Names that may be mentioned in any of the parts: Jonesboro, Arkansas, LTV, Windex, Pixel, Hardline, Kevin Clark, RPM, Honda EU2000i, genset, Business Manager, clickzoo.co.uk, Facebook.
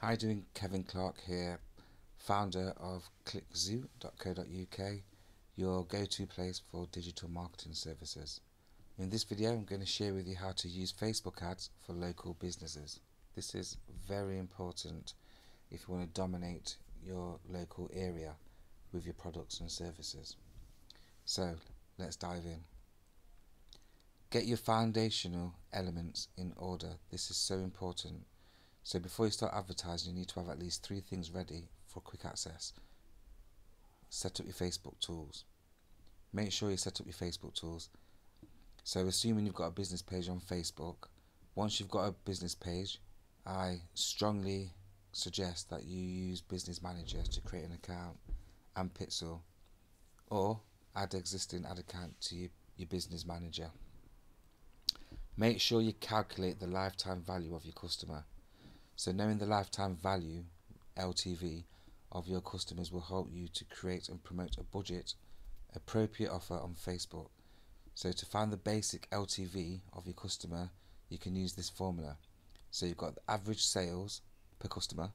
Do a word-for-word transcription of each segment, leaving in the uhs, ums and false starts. How are you doing? Kevin Clark here, founder of clickzoo dot co dot U K, your go-to place for digital marketing services. In this video I'm going to share with you how to use Facebook ads for local businesses. This is very important if you want to dominate your local area with your products and services. So let's dive in. Get your foundational elements in order. This is so important. So before you start advertising, you need to have at least three things ready for quick access. Set up your Facebook tools. Make sure you set up your Facebook tools. So assuming you've got a business page on Facebook, once you've got a business page, I strongly suggest that you use Business Manager to create an account and Pixel, or add existing ad account to your, your Business Manager. Make sure you calculate the lifetime value of your customer. So knowing the lifetime value, L T V, of your customers will help you to create and promote a budget appropriate offer on Facebook. So to find the basic L T V of your customer, you can use this formula. So you've got the average sales per customer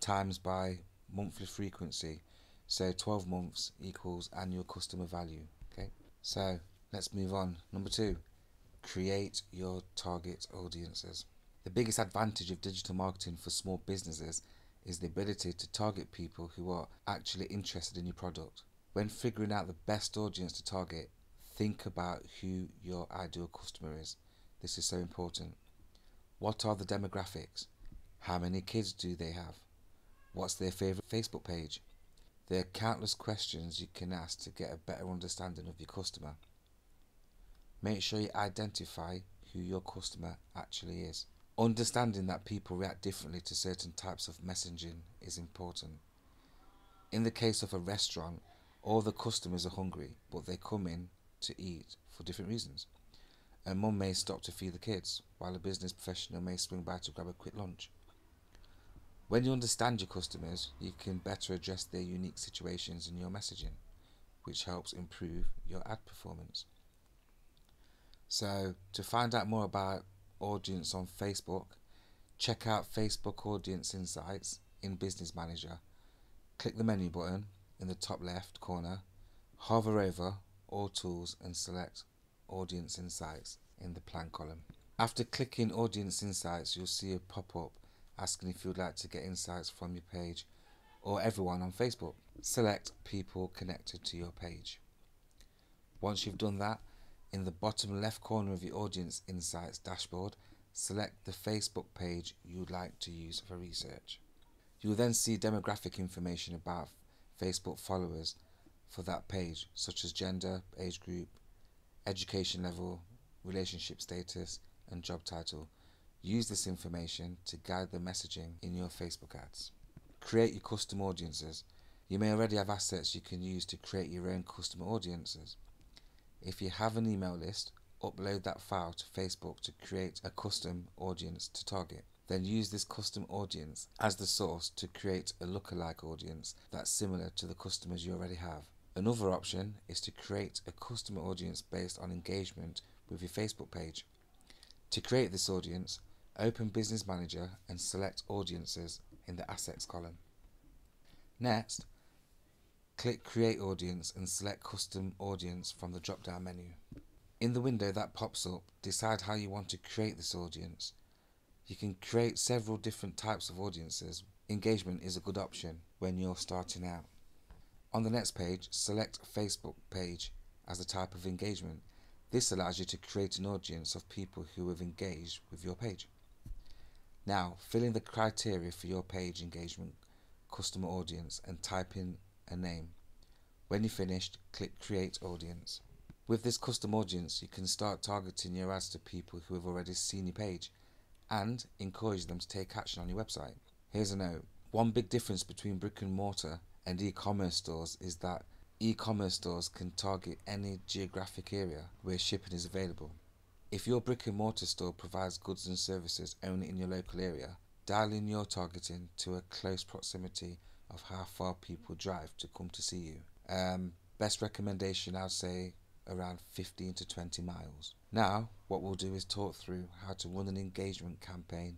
times by monthly frequency. So twelve months equals annual customer value. Okay. So let's move on. Number two, create your target audiences. The biggest advantage of digital marketing for small businesses is the ability to target people who are actually interested in your product. When figuring out the best audience to target, think about who your ideal customer is. This is so important. What are the demographics? How many kids do they have? What's their favorite Facebook page? There are countless questions you can ask to get a better understanding of your customer. Make sure you identify who your customer actually is. Understanding that people react differently to certain types of messaging is important. In the case of a restaurant, all the customers are hungry, but they come in to eat for different reasons. A mum may stop to feed the kids, while a business professional may swing by to grab a quick lunch. When you understand your customers, you can better address their unique situations in your messaging, which helps improve your ad performance. So, to find out more about audience on Facebook, check out Facebook Audience Insights in Business Manager. Click the menu button in the top left corner, hover over All Tools and select Audience Insights in the plan column. After clicking Audience Insights, you'll see a pop-up asking if you'd like to get insights from your page or everyone on Facebook. Select people connected to your page. Once you've done that, in the bottom left corner of your Audience Insights dashboard, select the Facebook page you'd like to use for research. You'll then see demographic information about Facebook followers for that page, such as gender, age group, education level, relationship status, and job title. Use this information to guide the messaging in your Facebook ads. Create your custom audiences. You may already have assets you can use to create your own custom audiences. If you have an email list, upload that file to Facebook to create a custom audience to target. Then use this custom audience as the source to create a lookalike audience that's similar to the customers you already have. Another option is to create a customer audience based on engagement with your Facebook page. To create this audience, open Business Manager and select Audiences in the Assets column. Next, click Create Audience and select Custom Audience from the drop-down menu. In the window that pops up, decide how you want to create this audience. You can create several different types of audiences. Engagement is a good option when you're starting out. On the next page, select Facebook page as the type of engagement. This allows you to create an audience of people who have engaged with your page. Now, fill in the criteria for your page engagement customer audience and type in a name. When you're finished, click Create Audience. With this custom audience, you can start targeting your ads to people who have already seen your page and encourage them to take action on your website. Here's a note. One big difference between brick and mortar and e-commerce stores is that e-commerce stores can target any geographic area where shipping is available. If your brick and mortar store provides goods and services only in your local area, dial in your targeting to a close proximity of how far people drive to come to see you. Um, best recommendation, I'd say around fifteen to twenty miles. Now what we'll do is talk through how to run an engagement campaign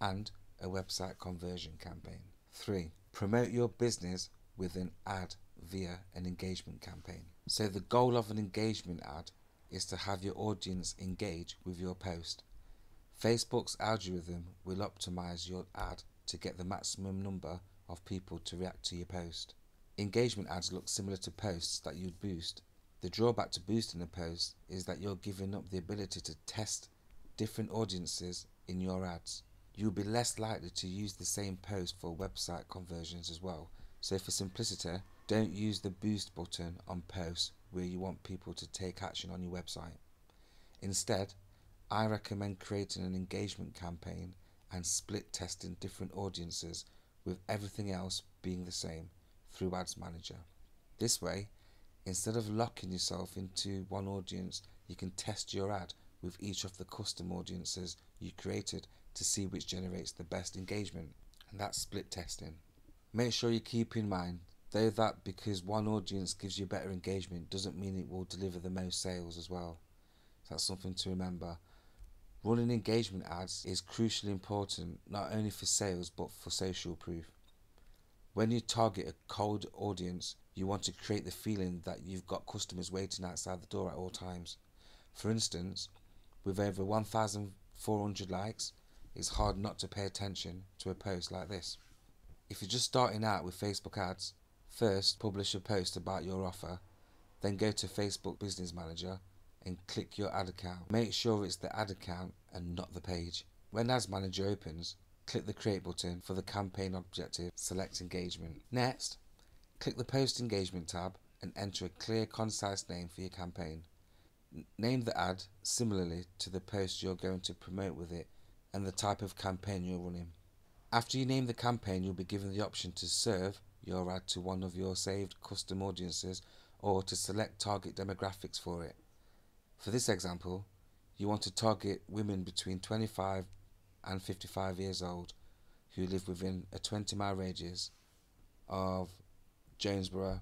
and a website conversion campaign. Three, promote your business with an ad via an engagement campaign. So the goal of an engagement ad is to have your audience engage with your post. Facebook's algorithm will optimize your ad to get the maximum number of people to react to your post. Engagement ads look similar to posts that you'd boost. The drawback to boosting a post is that you're giving up the ability to test different audiences in your ads. You'll be less likely to use the same post for website conversions as well. So for simplicity, don't use the boost button on posts where you want people to take action on your website. Instead, I recommend creating an engagement campaign and split testing different audiences with everything else being the same through Ads Manager. This way, instead of locking yourself into one audience, you can test your ad with each of the custom audiences you created to see which generates the best engagement, and that's split testing. Make sure you keep in mind though that because one audience gives you better engagement doesn't mean it will deliver the most sales as well. So that's something to remember. Running engagement ads is crucially important not only for sales but for social proof. When you target a cold audience, you want to create the feeling that you've got customers waiting outside the door at all times. For instance, with over one thousand four hundred likes, it's hard not to pay attention to a post like this. If you're just starting out with Facebook ads, first publish a post about your offer, then go to Facebook Business Manager and click your ad account. Make sure it's the ad account and not the page. When Ads Manager opens, click the Create button for the campaign objective, select Engagement. Next, click the Post Engagement tab and enter a clear, concise name for your campaign. Name the ad similarly to the post you're going to promote with it and the type of campaign you're running. After you name the campaign, you'll be given the option to serve your ad to one of your saved custom audiences or to select target demographics for it. For this example, you want to target women between twenty-five and fifty-five years old who live within a twenty mile radius of Jonesboro,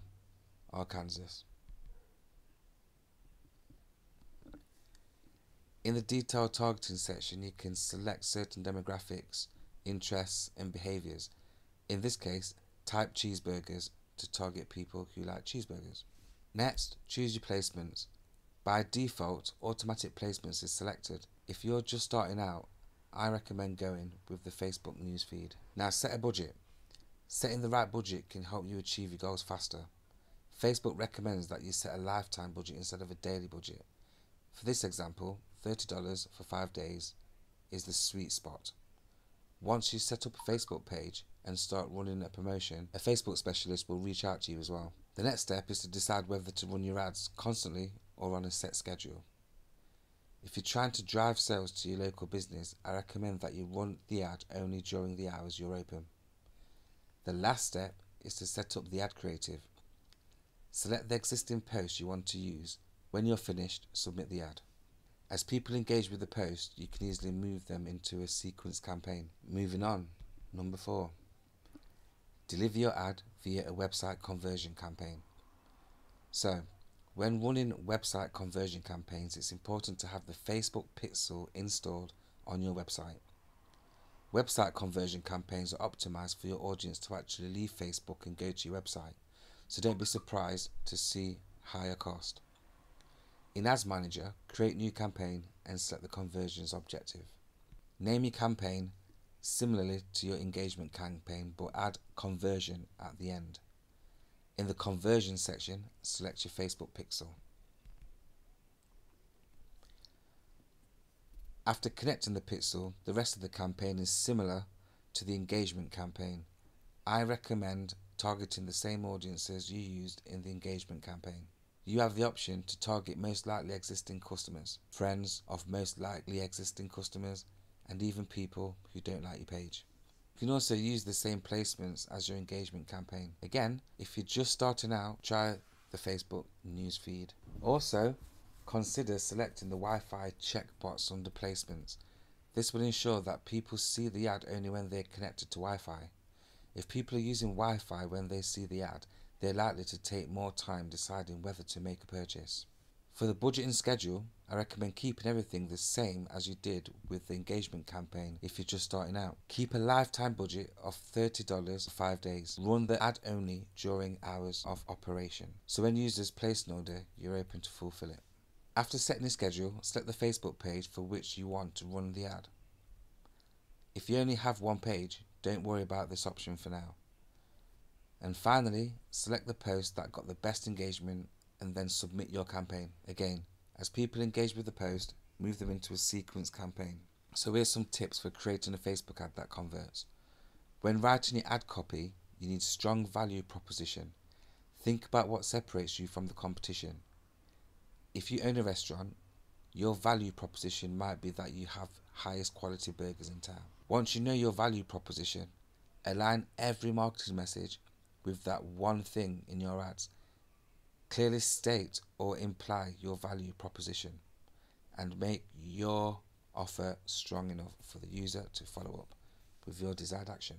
Arkansas. In the detailed targeting section, you can select certain demographics, interests and behaviours. In this case, type cheeseburgers to target people who like cheeseburgers. Next, choose your placements. By default, automatic placements is selected. If you're just starting out, I recommend going with the Facebook newsfeed. Now set a budget. Setting the right budget can help you achieve your goals faster. Facebook recommends that you set a lifetime budget instead of a daily budget. For this example, thirty dollars for five days is the sweet spot. Once you set up a Facebook page and start running a promotion, a Facebook specialist will reach out to you as well. The next step is to decide whether to run your ads constantly or on a set schedule. If you're trying to drive sales to your local business, I recommend that you run the ad only during the hours you're open. The last step is to set up the ad creative. Select the existing post you want to use. When you're finished, submit the ad. As people engage with the post, you can easily move them into a sequence campaign. Moving on, number four. Deliver your ad via a website conversion campaign. So, when running website conversion campaigns, it's important to have the Facebook Pixel installed on your website. Website conversion campaigns are optimized for your audience to actually leave Facebook and go to your website, so don't be surprised to see higher cost. In Ads Manager, create new campaign and select the conversions objective. Name your campaign similarly to your engagement campaign, but add conversion at the end. In the conversion section, select your Facebook pixel. After connecting the pixel, the rest of the campaign is similar to the engagement campaign. I recommend targeting the same audiences you used in the engagement campaign. You have the option to target most likely existing customers, friends of most likely existing customers, and even people who don't like your page. You can also use the same placements as your engagement campaign. Again, if you're just starting out, try the Facebook newsfeed. Also, consider selecting the Wi-Fi checkbox under placements. This will ensure that people see the ad only when they're connected to Wi-Fi. If people are using Wi-Fi when they see the ad, they're likely to take more time deciding whether to make a purchase. For the budgeting schedule, I recommend keeping everything the same as you did with the engagement campaign if you're just starting out. Keep a lifetime budget of thirty dollars for five days. Run the ad only during hours of operation, so when users place an order, you're open to fulfill it. After setting a schedule, select the Facebook page for which you want to run the ad. If you only have one page, don't worry about this option for now. And finally, select the post that got the best engagement and then submit your campaign. Again, as people engage with the post, move them into a sequence campaign. So here's some tips for creating a Facebook ad that converts. When writing your ad copy, you need a strong value proposition. Think about what separates you from the competition. If you own a restaurant, your value proposition might be that you have highest quality burgers in town. Once you know your value proposition, align every marketing message with that one thing in your ads. Clearly state or imply your value proposition and make your offer strong enough for the user to follow up with your desired action.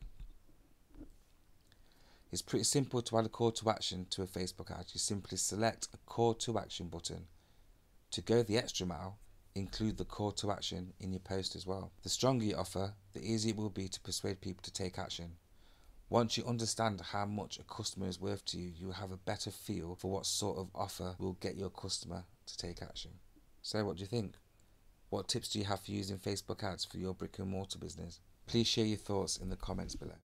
It's pretty simple to add a call to action to a Facebook ad. You simply select a call to action button. To go the extra mile, include the call to action in your post as well. The stronger your offer, the easier it will be to persuade people to take action. Once you understand how much a customer is worth to you, you will have a better feel for what sort of offer will get your customer to take action. So what do you think? What tips do you have for using Facebook ads for your brick and mortar business? Please share your thoughts in the comments below.